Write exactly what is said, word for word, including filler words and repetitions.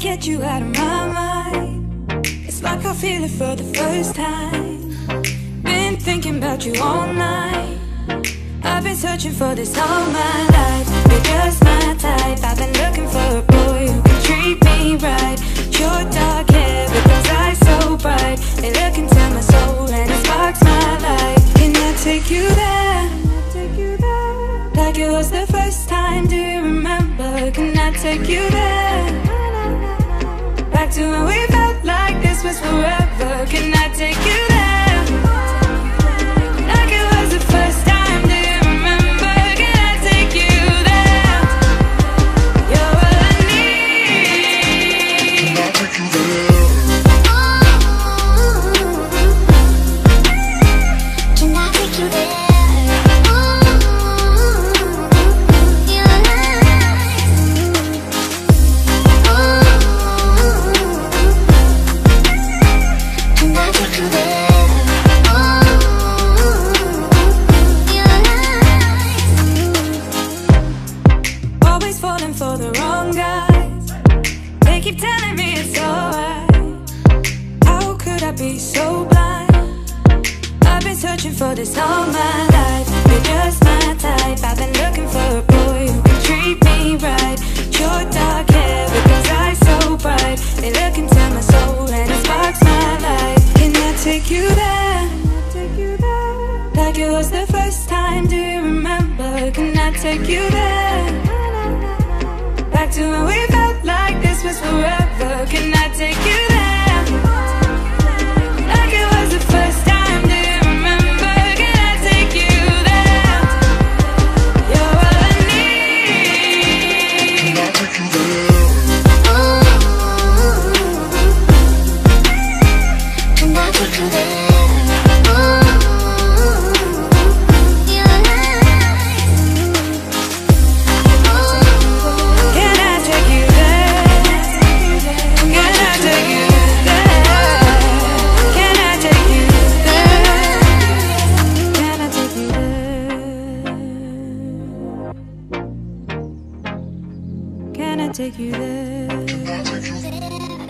Get you out of my mind. It's like I feel it for the first time. Been thinking about you all night. I've been searching for this all my life. You're just my type. I've been looking for a boy who can treat me right. Your dark hair with those eyes so bright. They look into my soul and it sparks my life. Can I take you there? Like it was the first time, do you remember? Can I take you there? Back to when we felt like this was forever. Can I take you there? Like it was the first time, do you remember? Can I take you there? You're all I need. Can I take you there? Can I take you there? Be so blind. I've been searching for this all my life. You're just my type. I've been looking for a boy who can treat me right. Your dark hair with those eyes so bright. They look into my soul and it sparks my life. Can I take you there? Like it was the first time, do you remember? Can I take you there? Back to when we felt like this was forever. Can I take you there? Like it was the first time, do you remember? Can I take you there? You're all I need. Can I take you there? Oh, can I take you there? Can I take you there?